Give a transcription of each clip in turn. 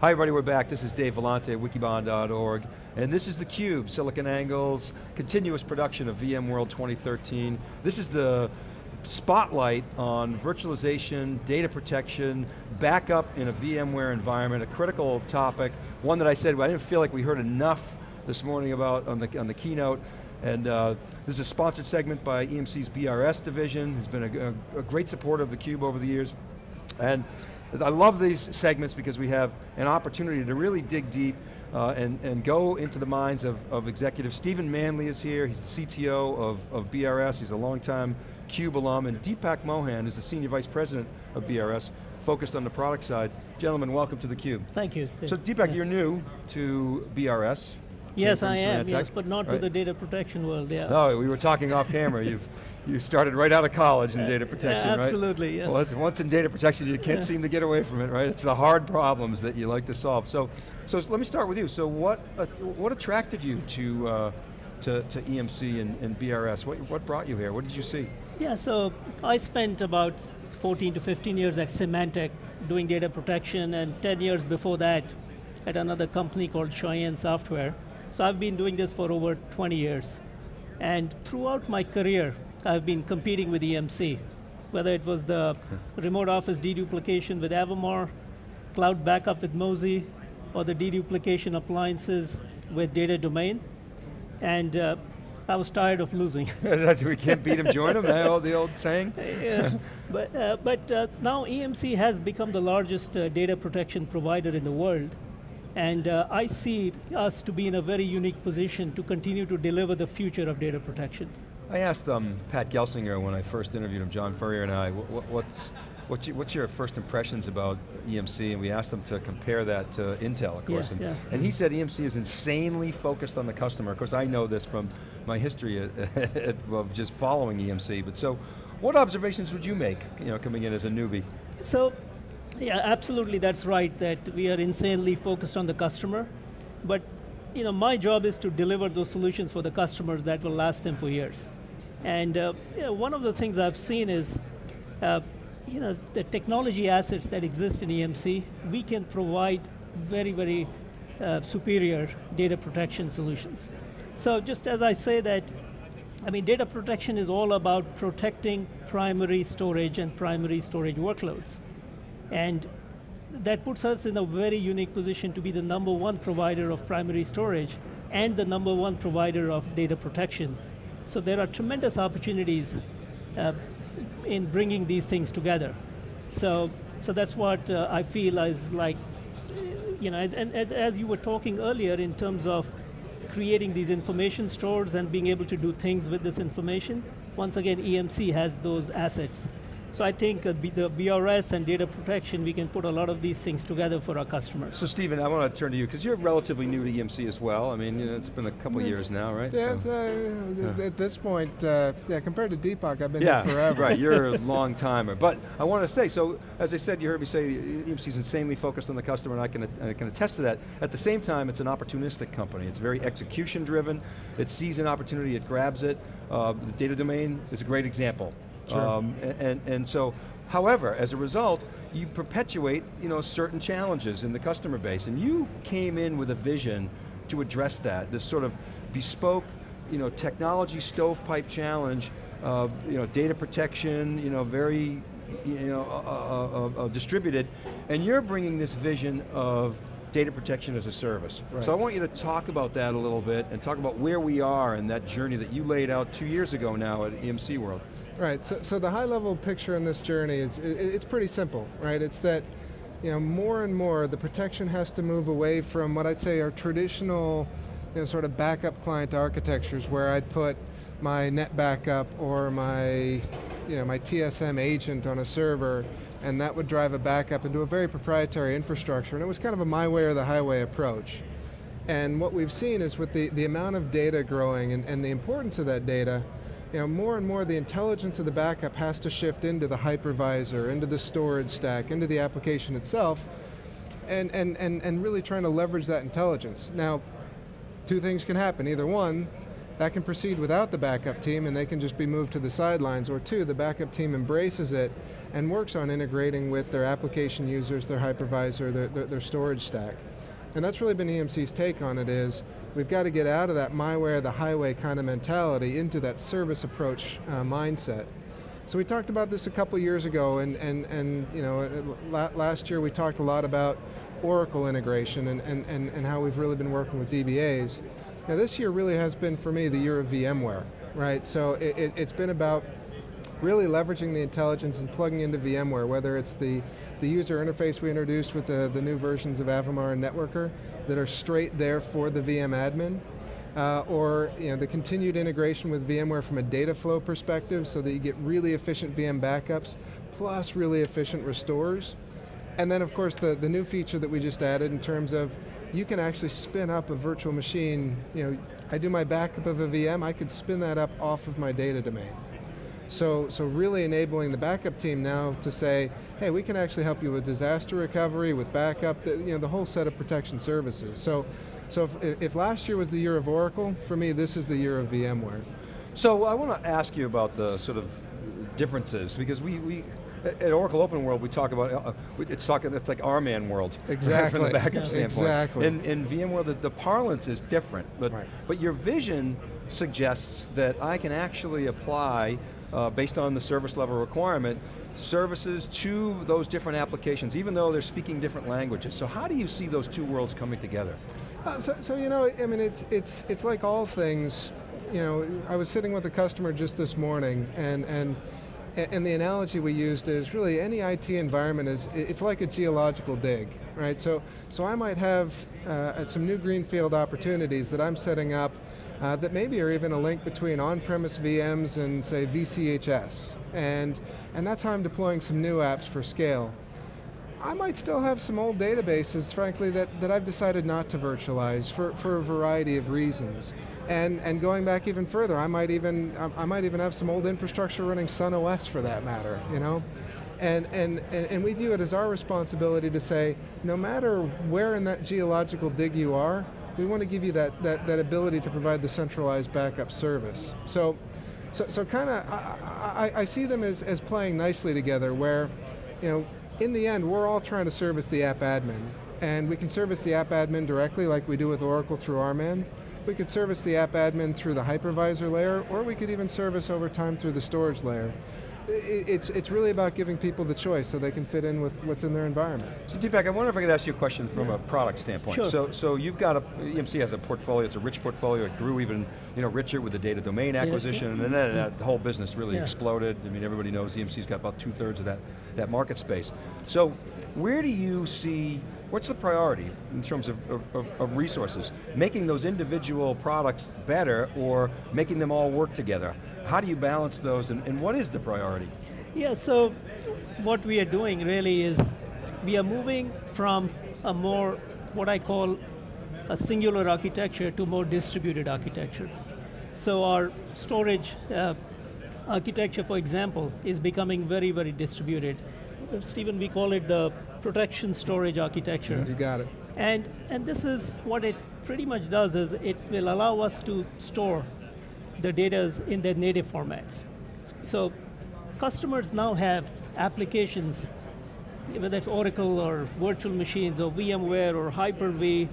Hi everybody, we're back. This is Dave Vellante at Wikibon.org, and this is theCUBE, Silicon Angles, continuous production of VMworld 2013. This is the spotlight on virtualization, data protection, backup in a VMware environment, a critical topic, one that I said I didn't feel like we heard enough this morning about on the keynote. And this is a sponsored segment by EMC's BRS division, who's been a great supporter of theCUBE over the years. And I love these segments because we have an opportunity to really dig deep and go into the minds of executives. Stephen Manley is here, he's the CTO of BRS, he's a longtime CUBE alum, and Deepak Mohan is the Senior Vice President of BRS, focused on the product side. Gentlemen, welcome to theCUBE. Thank you. So Deepak, You're new to BRS. Yes, I am, Symantec, yes, but not right? To the data protection world, yeah. No, we were talking off camera. You started right out of college in data protection, yeah, absolutely, right? Absolutely, yes. Well, once in data protection, you can't seem to get away from it, right? It's the hard problems that you like to solve. So let me start with you. So what attracted you to EMC and BRS? What brought you here? What did you see? Yeah, so I spent about 14 to 15 years at Symantec doing data protection, and 10 years before that at another company called Cheyenne Software. So I've been doing this for over 20 years. And throughout my career, I've been competing with EMC, whether it was the remote office deduplication with Avamar, cloud backup with Mosey, or the deduplication appliances with Data Domain. And I was tired of losing. We can't beat them, join them, the old saying. Yeah. But now EMC has become the largest data protection provider in the world. And I see us to be in a very unique position to continue to deliver the future of data protection. I asked Pat Gelsinger when I first interviewed him, John Furrier and I, what's your first impressions about EMC? And we asked him to compare that to Intel, of course. And he said EMC is insanely focused on the customer. Of course, I know this from my history of just following EMC. But so, what observations would you make, coming in as a newbie? So. Yeah, absolutely, that's right, that we are insanely focused on the customer, but my job is to deliver those solutions for the customers that will last them for years. And one of the things I've seen is, the technology assets that exist in EMC, we can provide very, very superior data protection solutions. So just as I say that, data protection is all about protecting primary storage and primary storage workloads. And that puts us in a very unique position to be the #1 provider of primary storage and the #1 provider of data protection. So there are tremendous opportunities in bringing these things together. So that's what I feel is like, and as you were talking earlier in terms of creating these information stores and being able to do things with this information, once again, EMC has those assets. So I think the BRS and data protection, we can put a lot of these things together for our customers. So Stephen, I want to turn to you, because you're relatively new to EMC as well. It's been a couple years now, right? Yeah, at this point, compared to Deepak, I've been here forever. Right, you're a long timer. But I want to say, so as I said, you heard me say, EMC's insanely focused on the customer, and I can attest to that. At the same time, it's an opportunistic company. It's very execution driven. It sees an opportunity, it grabs it. The Data Domain is a great example. Sure. And so, however, as a result, you perpetuate certain challenges in the customer base, and you came in with a vision to address that, this sort of bespoke technology stovepipe challenge, data protection, very distributed, and you're bringing this vision of data protection as a service. Right. So I want you to talk about that a little bit, and talk about where we are in that journey that you laid out 2 years ago now at EMC World. Right, so the high level picture in this journey is, it's pretty simple, right? It's that, more and more the protection has to move away from what I'd say are traditional, sort of backup client architectures where I'd put my NetBackup or my, my TSM agent on a server, and that would drive a backup into a very proprietary infrastructure, and it was kind of a my way or the highway approach. And what we've seen is with the amount of data growing and the importance of that data, more and more the intelligence of the backup has to shift into the hypervisor, into the storage stack, into the application itself, and really trying to leverage that intelligence. Now, two things can happen. Either one, that can proceed without the backup team and they can just be moved to the sidelines, or two, the backup team embraces it and works on integrating with their application users, their hypervisor, their storage stack. And that's really been EMC's take on it is, we've got to get out of that my way, the highway kind of mentality into that service approach mindset. So we talked about this a couple years ago, and you know, last year we talked a lot about Oracle integration and how we've really been working with DBAs. Now this year really has been, for me, the year of VMware, right? So it's been about really leveraging the intelligence and plugging into VMware, whether it's the user interface we introduced with the new versions of Avamar and Networker that are straight there for the VM admin, or you know, the continued integration with VMware from a data flow perspective so that you get really efficient VM backups, plus really efficient restores. And then of course the new feature that we just added in terms of you can actually spin up a virtual machine. You know, I do my backup of a VM, I could spin that up off of my data domain. So really enabling the backup team now to say, hey, we can actually help you with disaster recovery, with backup, you know, the whole set of protection services. So if last year was the year of Oracle, for me, this is the year of VMware. So I want to ask you about the sort of differences, because we at Oracle Open World, we talk about, it's like RMAN world. Exactly. From the backup standpoint. Exactly. In VMware, the parlance is different, but, right. But your vision suggests that I can actually apply, based on the service level requirement, services to those different applications, even though they're speaking different languages. So how do you see those two worlds coming together? So you know, I mean, it's like all things. You know, I was sitting with a customer just this morning, and the analogy we used is really any IT environment it's like a geological dig, right? So I might have some new greenfield opportunities that I'm setting up. That maybe are even a link between on-premise VMs and say vCHS. And that's how I'm deploying some new apps for scale. I might still have some old databases, frankly, that I've decided not to virtualize for a variety of reasons. And going back even further, I might even have some old infrastructure running Sun OS for that matter, you know? And we view it as our responsibility to say, no matter where in that geological dig you are, we want to give you that ability to provide the centralized backup service. So kind of, I see them as playing nicely together where, you know, in the end, we're all trying to service the app admin. And we can service the app admin directly like we do with Oracle through RMAN. We could service the app admin through the hypervisor layer, or we could even service over time through the storage layer. It's really about giving people the choice so they can fit in with what's in their environment. So Deepak, I wonder if I could ask you a question from a product standpoint. Sure. So you've got EMC has a portfolio, it's a rich portfolio, it grew even richer with the Data Domain acquisition, and then the whole business really exploded. I mean, everybody knows EMC's got about 2/3 of that market space. So where do you see, what's the priority in terms of resources? Making those individual products better or making them all work together? How do you balance those and what is the priority? Yeah, so what we are doing really is we are moving from a more, what I call a singular architecture to more distributed architecture. So our storage architecture, for example, is becoming very, very distributed. Stephen, we call it the protection storage architecture. You got it. And this is what it pretty much does is it will allow us to store the data in their native formats. So customers now have applications, whether it's Oracle or virtual machines or VMware or Hyper-V,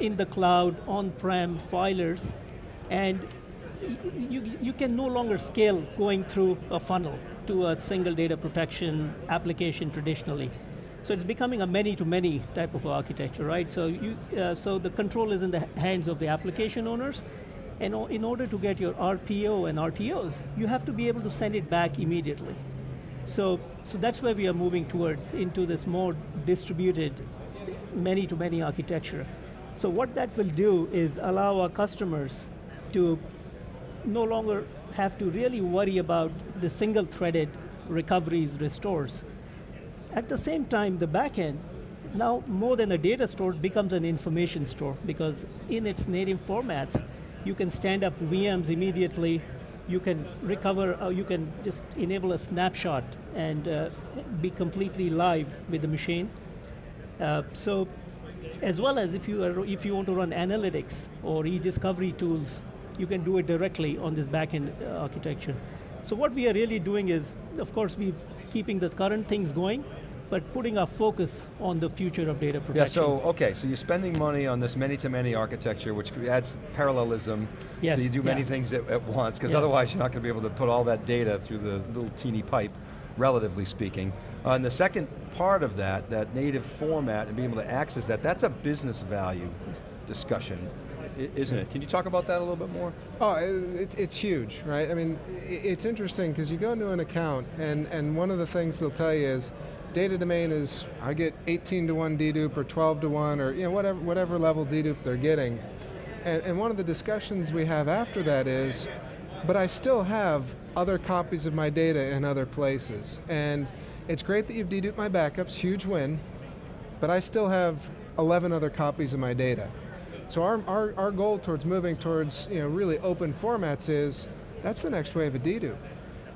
in the cloud, on-prem, filers, and you can no longer scale going through a funnel to a single data protection application traditionally. So it's becoming a many-to-many type of architecture, right? So, so the control is in the hands of the application owners, and in order to get your RPO and RTOs, you have to be able to send it back immediately. So that's where we are moving towards, into this more distributed, many-to-many architecture. So what that will do is allow our customers to no longer have to really worry about the single-threaded recoveries, restores. At the same time, the backend, now more than a data store, becomes an information store, because in its native formats, you can stand up VMs immediately, you can recover, you can just enable a snapshot and be completely live with the machine. So as well as if you want to run analytics or e-discovery tools, you can do it directly on this back-end architecture. So what we are really doing is, of course, we're keeping the current things going, but putting our focus on the future of data protection. Yeah, so, okay, so you're spending money on this many-to-many architecture, which adds parallelism. Yes. So you do many things at once, because otherwise you're not going to be able to put all that data through the little teeny pipe, relatively speaking. And the second part of that, that native format and being able to access that, that's a business value discussion, isn't it? Can you talk about that a little bit more? Oh, it's huge, right? I mean, it's interesting because you go into an account and one of the things they'll tell you is, Data Domain is, I get 18-to-1 dedupe or 12-to-1 or whatever level dedupe they're getting. And one of the discussions we have after that is, but I still have other copies of my data in other places. And it's great that you've deduped my backups, huge win, but I still have 11 other copies of my data. So our goal towards moving towards really open formats is, that's the next wave of dedupe.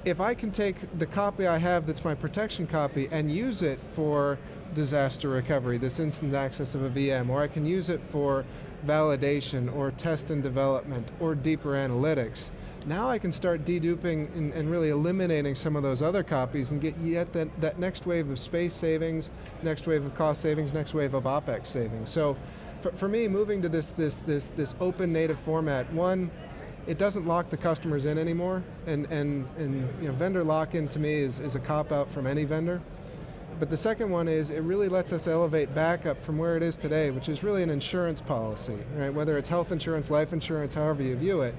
If I can take the copy I have that's my protection copy and use it for disaster recovery, this instant access of a VM, or I can use it for validation or test and development or deeper analytics, now I can start deduping and really eliminating some of those other copies and get yet that next wave of space savings, next wave of cost savings, next wave of OpEx savings. So for me, moving to this open native format, one, it doesn't lock the customers in anymore, and vendor lock-in to me is a cop-out from any vendor. But the second one is, it really lets us elevate backup from where it is today, which is really an insurance policy, right? Whether it's health insurance, life insurance, however you view it,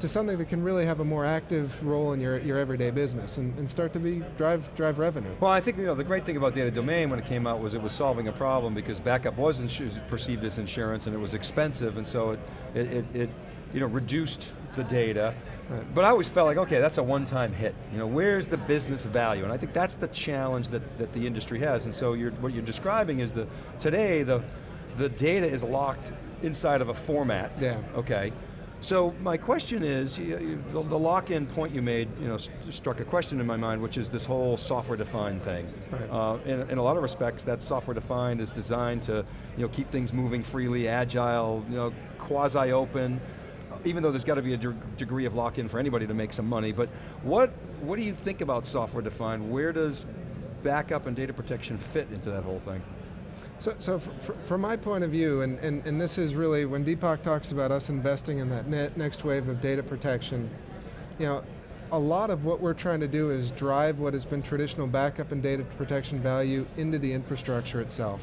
to something that can really have a more active role in your everyday business and start to drive revenue. Well, I think the great thing about Data Domain when it came out was it was solving a problem because backup was perceived as insurance and it was expensive, and so it reduced the data. Right. But I always felt like, okay, that's a one-time hit. Where's the business value? And I think that's the challenge that the industry has. And so what you're describing is today the data is locked inside of a format. Yeah. Okay. So my question is, the lock-in point you made struck a question in my mind, which is this whole software-defined thing. Right. In a lot of respects, that software-defined is designed to keep things moving freely, agile, quasi-open, even though there's got to be a degree of lock-in for anybody to make some money. But what do you think about software-defined? Where does backup and data protection fit into that whole thing? So from my point of view, and this is really, when Deepak talks about us investing in that next wave of data protection, a lot of what we're trying to do is drive what has been traditional backup and data protection value into the infrastructure itself.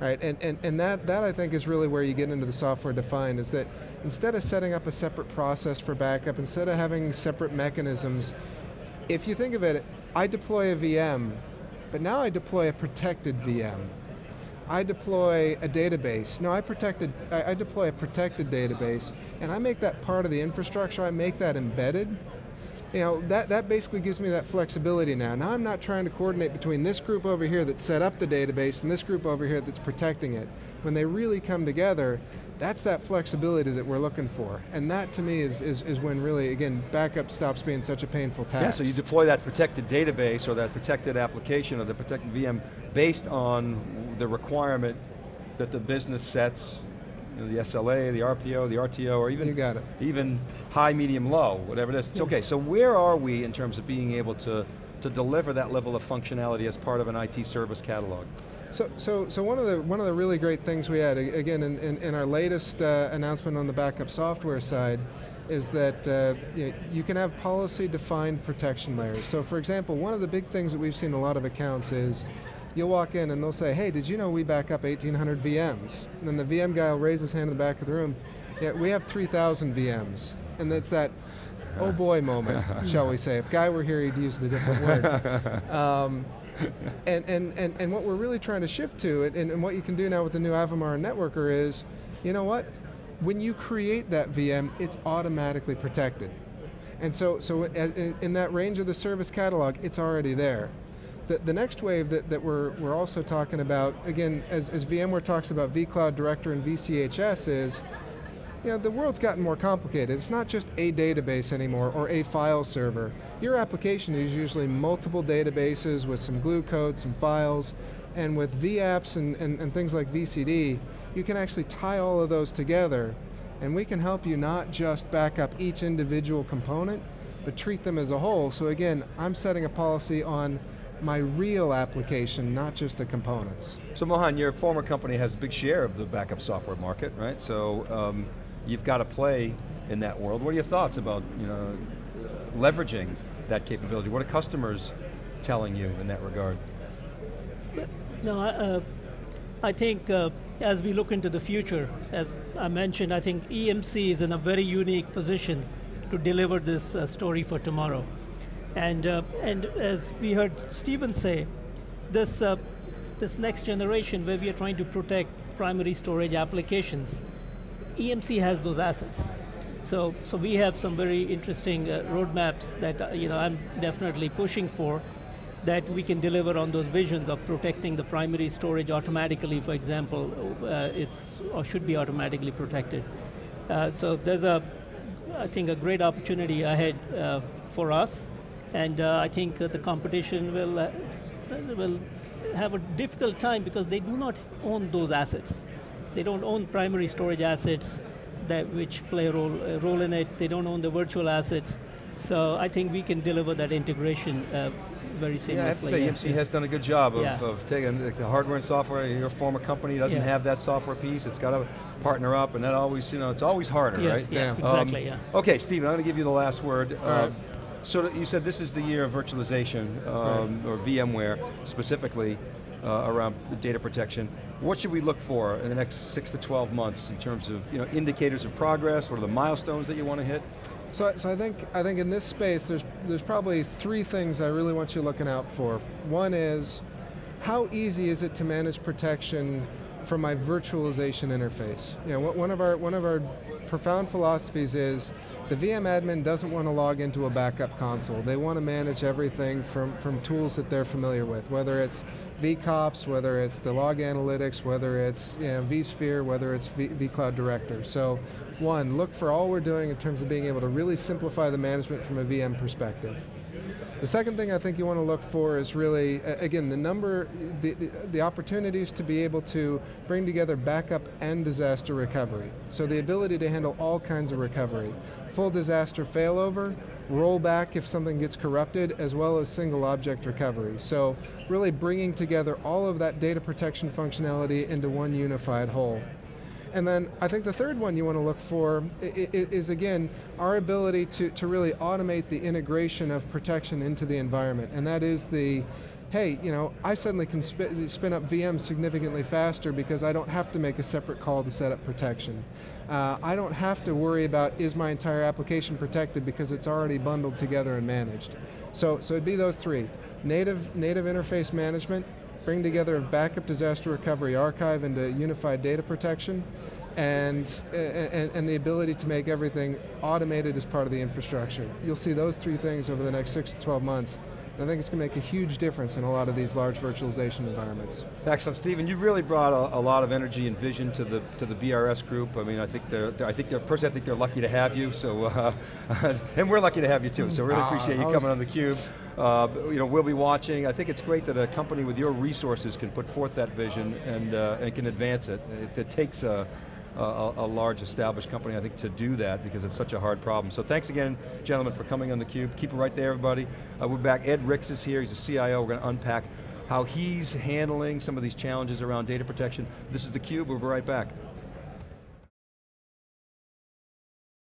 Right, and that I think is really where you get into the software defined, is that instead of setting up a separate process for backup, instead of having separate mechanisms, if you think of it, I deploy a VM, but now I deploy a protected VM. I deploy a database. No, I deploy a protected database, and I make that part of the infrastructure, I make that embedded. That basically gives me that flexibility now. Now I'm not trying to coordinate between this group over here that set up the database and this group over here that's protecting it. When they really come together, that's that flexibility that we're looking for. And that to me is when really, again, backup stops being such a painful task. Yeah, so you deploy that protected database or that protected application or the protected VM based on the requirement that the business sets, the SLA, the RPO, the RTO, or even, you got it, even high, medium, low, whatever it is. It's okay, so where are we in terms of being able to deliver that level of functionality as part of an IT service catalog? So one of the really great things we had, again, in our latest announcement on the backup software side, is that you can have policy-defined protection layers. So for example, one of the big things that we've seen in a lot of accounts is, you'll walk in and they'll say, hey, did you know we back up 1,800 VMs? And then the VM guy will raise his hand in the back of the room, yeah, we have 3,000 VMs. And it's that, oh boy moment, shall we say. If Guy were here, he'd use a different word. And what we're really trying to shift to, and what you can do now with the new Avamar networker is, you know what? When you create that VM, it's automatically protected. And so in that range of the service catalog, it's already there. The next wave that we're also talking about, again, as VMware talks about vCloud Director and vCHS is, the world's gotten more complicated. It's not just a database anymore or a file server. Your application is usually multiple databases with some glue code, some files, And with vApps and things like VCD, you can actually tie all of those together, and we can help you not just back up each individual component, but treat them as a whole. So again, I'm setting a policy on my real application, not just the components. So Mohan, your former company has a big share of the backup software market, right? So you've got to play in that world. What are your thoughts about leveraging that capability? What are customers telling you in that regard? No, I think as we look into the future, as I mentioned, I think EMC is in a very unique position to deliver this story for tomorrow. And as we heard Stephen say, this, this next generation where we are trying to protect primary storage applications, EMC has those assets. So we have some very interesting roadmaps that I'm definitely pushing for, that we can deliver on those visions of protecting the primary storage automatically, for example, should be automatically protected. So there's I think a great opportunity ahead for us, and I think the competition will have a difficult time because they do not own those assets. They don't own primary storage assets which play a role in it. They don't own the virtual assets. So I think we can deliver that integration very seamlessly. Yeah, I have to say, EMC has done a good job of taking the hardware and software. Your former company doesn't have that software piece. It's got to partner up, and that always, it's always harder, right? Yeah, exactly, Okay, Stephen, I'm going to give you the last word. So you said this is the year of virtualization, or VMware specifically, around data protection. What should we look for in the next 6 to 12 months in terms of indicators of progress? What are the milestones that you want to hit? So I think in this space, there's probably three things I really want you looking out for. One is, how easy is it to manage protection from my virtualization interface? One of our profound philosophies is, the VM admin doesn't want to log into a backup console. They want to manage everything from tools that they're familiar with, whether it's vCops, whether it's the log analytics, whether it's vSphere, whether it's vCloud Director. So one, look for all we're doing in terms of being able to really simplify the management from a VM perspective. The second thing I think you want to look for is really, again, the opportunities to be able to bring together backup and disaster recovery. So the ability to handle all kinds of recovery. Full disaster failover, rollback if something gets corrupted, as well as single object recovery. So really bringing together all of that data protection functionality into one unified whole. And then I think the third one you want to look for is, again, our ability to really automate the integration of protection into the environment. And that is the, hey, I suddenly can spin up VMs significantly faster because I don't have to make a separate call to set up protection. I don't have to worry about, is my entire application protected, because it's already bundled together and managed. So it'd be those three. Native interface management, bring together a backup disaster recovery archive into unified data protection, and the ability to make everything automated as part of the infrastructure. You'll see those three things over the next 6 to 12 months. I think it's going to make a huge difference in a lot of these large virtualization environments. Excellent, Stephen. You've really brought a lot of energy and vision to the BRS group. I mean, personally, I think they're lucky to have you. So, and we're lucky to have you too. So, really appreciate you coming on theCUBE. We'll be watching. I think it's great that a company with your resources can put forth that vision and can advance it. It takes a large established company, I think, to do that, because it's such a hard problem. So thanks again, gentlemen, for coming on theCUBE. Keep it right there, everybody. We're back. Ed Ricks is here, he's a CIO. We're going to unpack how he's handling some of these challenges around data protection. This is theCUBE, we'll be right back.